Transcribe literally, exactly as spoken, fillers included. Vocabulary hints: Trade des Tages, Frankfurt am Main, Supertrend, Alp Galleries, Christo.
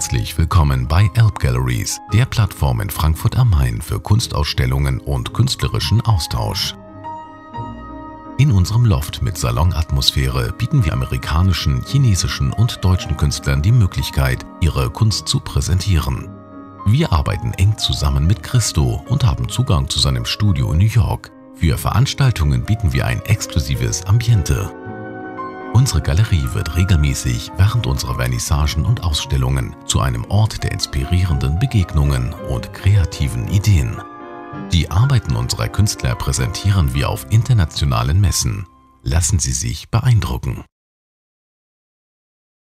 herzlich willkommen bei Alp Galleries, der Plattform in Frankfurt am Main für Kunstausstellungen und künstlerischen Austausch. In unserem Loft mit Salonatmosphäre bieten wir amerikanischen, chinesischen und deutschen Künstlern die Möglichkeit, ihre Kunst zu präsentieren. Wir arbeiten eng zusammen mit Christo und haben Zugang zu seinem Studio in New York. Für Veranstaltungen bieten wir ein exklusives Ambiente. Unsere Galerie wird regelmäßig während unserer Vernissagen und Ausstellungen zu einem Ort der inspirierenden Begegnungen und kreativen Ideen. Die Arbeiten unserer Künstler präsentieren wir auf internationalen Messen. Lassen Sie sich beeindrucken.